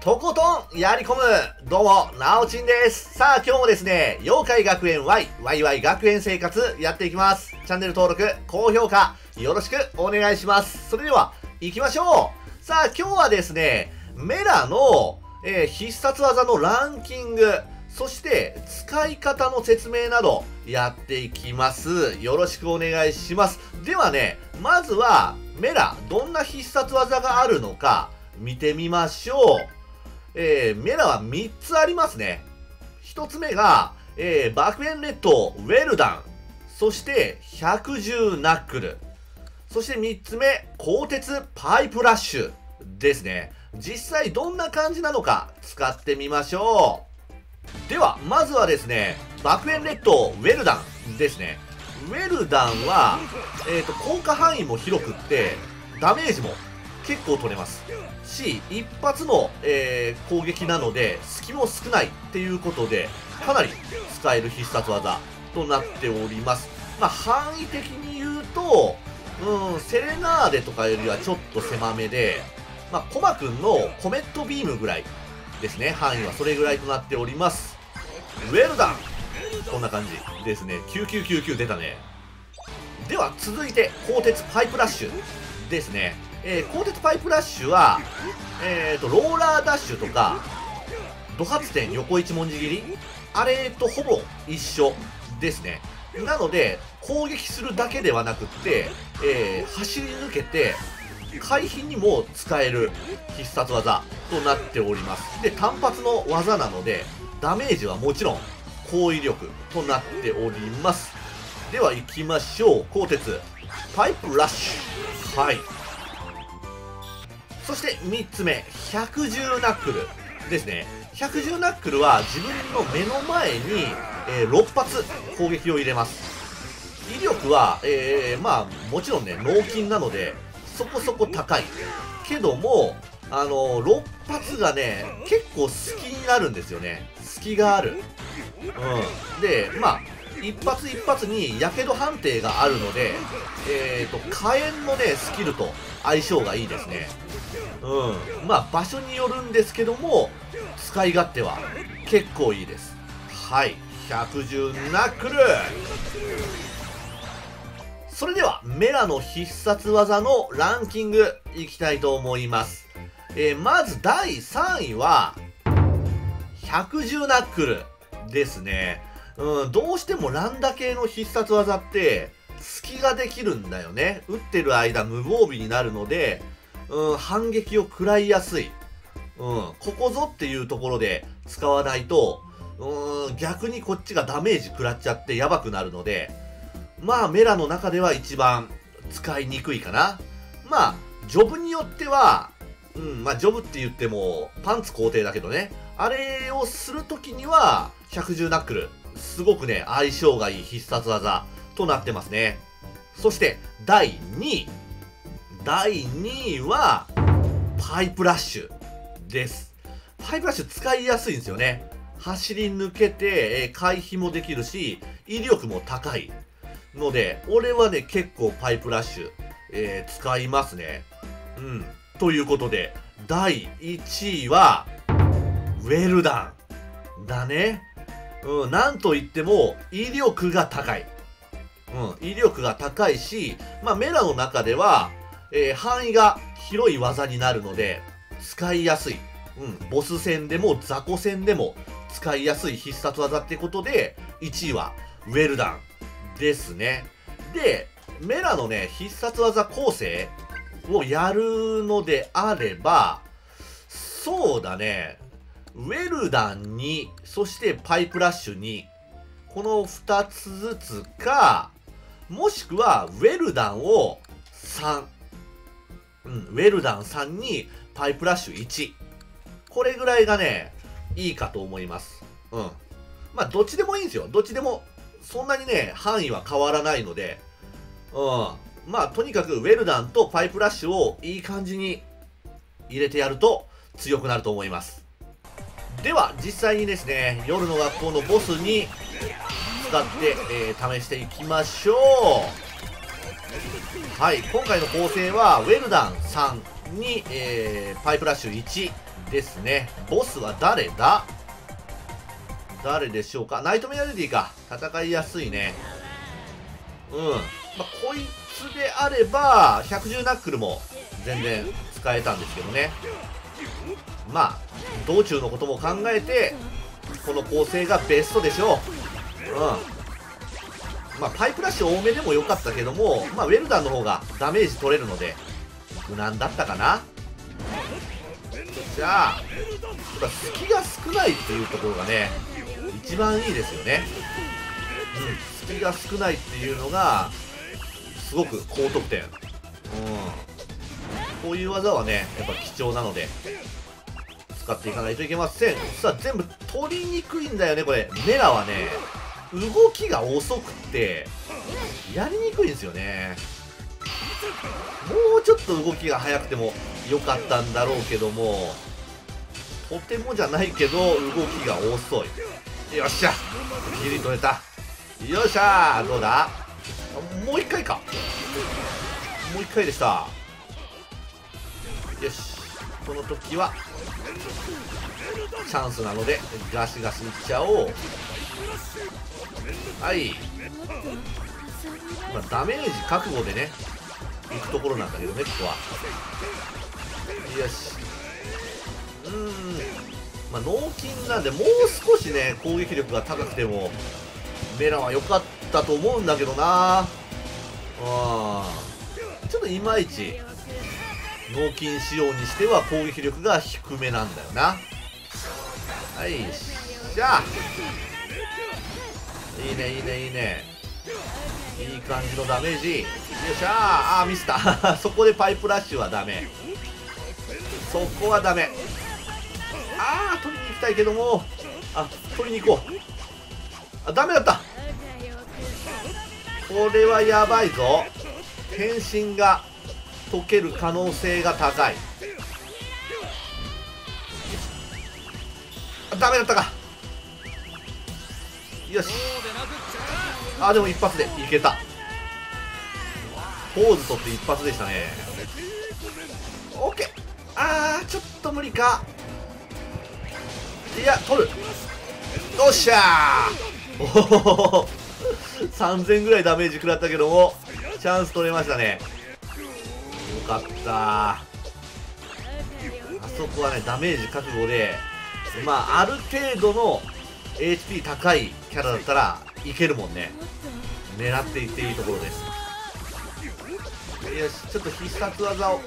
とことんやり込む。どうも、なおちんです。さあ、今日もですね、妖怪学園 Y、ワイワイ学園生活やっていきます。チャンネル登録、高評価、よろしくお願いします。それでは、行きましょう。さあ、今日はですね、メラの、必殺技のランキング、そして使い方の説明などやっていきます。よろしくお願いします。ではね、まずはメラ、どんな必殺技があるのか見てみましょう。メラは3つありますね。1つ目が、爆炎列島ウェルダン。そして110ナックル。そして3つ目、鋼鉄パイプラッシュですね。実際どんな感じなのか使ってみましょう。では、まずはですね、爆炎列島ウェルダンですね。ウェルダンは、効果範囲も広くって、ダメージも結構取れます。し、一発の、攻撃なので、隙も少ないっていうことで、かなり使える必殺技となっております。まあ、範囲的に言うと、セレナーデとかよりはちょっと狭めで、まあ、コマくんのコメットビームぐらいですね。範囲はそれぐらいとなっております。ウェルダン、こんな感じですね。9999出たね。では続いて鋼鉄パイプラッシュですね。鋼鉄パイプラッシュは、ローラーダッシュとか土発点横一文字切り、あれとほぼ一緒ですね。なので攻撃するだけではなくって、走り抜けて回避にも使える必殺技となっております。で、単発の技なのでダメージはもちろん高威力となっております。では行きましょう。鋼鉄パイプラッシュ、はい。そして3つ目、110ナックルですね。110ナックルは自分の目の前に、6発攻撃を入れます。威力は、まあもちろんね、脳筋なのでそこそこ高いけども、6発がね結構隙になるんですよね。隙がある、で、まあ一発一発にやけど判定があるので、火炎のねスキルと相性がいいですね。まあ場所によるんですけども、使い勝手は結構いいです。はい、110ナックル。それではメラの必殺技のランキングいきたいと思います。まず第3位は110ナックルですね。どうしてもランダ系の必殺技って隙ができるんだよね。打ってる間無防備になるので、反撃を食らいやすい、ここぞっていうところで使わないと、逆にこっちがダメージ食らっちゃってやばくなるので、まあメラの中では一番使いにくいかな。まあジョブによっては、まあジョブって言ってもパンツ皇帝だけどね、あれをするときには110ナックル、すごくね相性がいい必殺技となってますね。そして第2位。第2位はパイプラッシュです。パイプラッシュ使いやすいんですよね。走り抜けて回避もできるし、威力も高いので、俺はね結構パイプラッシュ、使いますね。ということで第1位はウェルダンだね。なんといっても威力が高い、威力が高いし、まあ、メラの中では、範囲が広い技になるので使いやすい、ボス戦でも雑魚戦でも使いやすい必殺技ってことで1位はウェルダンですね。で、メラのね必殺技構成をやるのであれば、そうだね、ウェルダン2、そしてパイプラッシュ2、この2つずつか、もしくはウェルダンを3、ウェルダン3にパイプラッシュ1、これぐらいがねいいかと思います。まあどっちでもいいんですよ。どっちでもそんなにね範囲は変わらないので、まあとにかくウェルダンとパイプラッシュをいい感じに入れてやると強くなると思います。では実際にですね、夜の学校のボスに使って、試していきましょう。はい、今回の構成はウェルダン3に、パイプラッシュ1ですね。ボスは誰だ？誰でしょうか？ナイトメアレディか。戦いやすいね。うん。まあ、こいつであれば、110ナックルも全然使えたんですけどね。まあ、道中のことも考えて、この構成がベストでしょう。うん。まあ、パイプラッシュ多めでも良かったけども、まあ、ウェルダンの方がダメージ取れるので、無難だったかな。じゃあ、隙が少ないっていうところがね、一番いいですよね。うん、隙が少ないっていうのが、すごく高得点。うん。こういう技はね、やっぱ貴重なので、使っていかないといけません。さあ、全部取りにくいんだよね、これ。メラはね、動きが遅くて、やりにくいんですよね。もうちょっと動きが速くても良かったんだろうけども、とてもじゃないけど動きが遅い。よっしゃ、ギリ取れた。よっしゃー、どうだ、もう一回か。もう一回でした。よし、この時はチャンスなのでガシガシいっちゃおう。はい、まあ、ダメージ覚悟でね行くところなんだけどね、ここは。よし。まあ、脳筋なんで、もう少しね、攻撃力が高くても、メラは良かったと思うんだけどな。ちょっといまいち、脳筋仕様にしては攻撃力が低めなんだよな。はい、じゃあ。いいね、いいね、いいね。いい感じのダメージ。よっしゃー、あーミスったそこでパイプラッシュはダメ。そこはダメ。あー取りに行きたいけども、あ、取りに行こう。あ、ダメだった。これはやばいぞ。変身が解ける可能性が高い。あ、ダメだったか。よし、あ、でも一発でいけた。ポーズ取って一発でしたね。 OK。 あーちょっと無理か。いや、取る。よっしゃー、おお3000ぐらいダメージ食らったけどもチャンス取れましたね。よかった。あそこはね、ダメージ覚悟で、まあある程度の HP 高いキャラだったらいけるもんね。狙っていっていいところです。よし、ちょっと必殺技を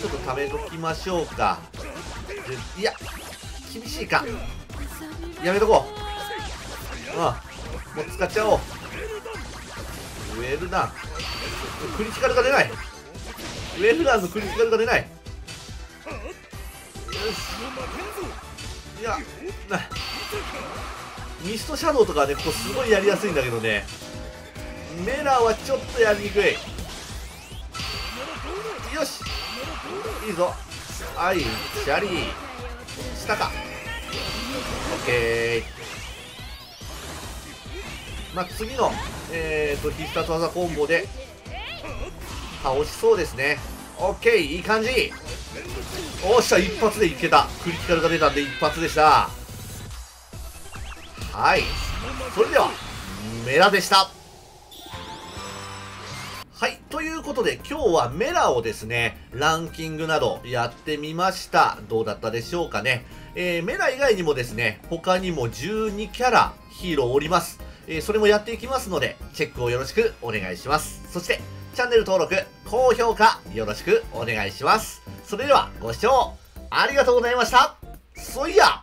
ちょっとためときましょうか。いや、厳しいか。やめとこう。うん、もう使っちゃおう。ウェルダンクリティカルが出ない。ウェルダンのクリティカルが出ない。よし、いや、ミストシャドウとかね、ここすごいやりやすいんだけどね、メラはちょっとやりにくい。よし、いいぞ。はい、シャリー下か。オッケー。まあ、次の、必殺技コンボで倒しそうですね。オッケー、いい感じ。おっしゃ、一発でいけた。クリティカルが出たんで一発でした。はい、それではメラでした。はい、ということで今日はメラをですね、ランキングなどやってみました。どうだったでしょうかね。メラ以外にもですね、他にも12キャラヒーローおります。それもやっていきますのでチェックをよろしくお願いします。そしてチャンネル登録、高評価よろしくお願いします。それではご視聴ありがとうございました。そいや。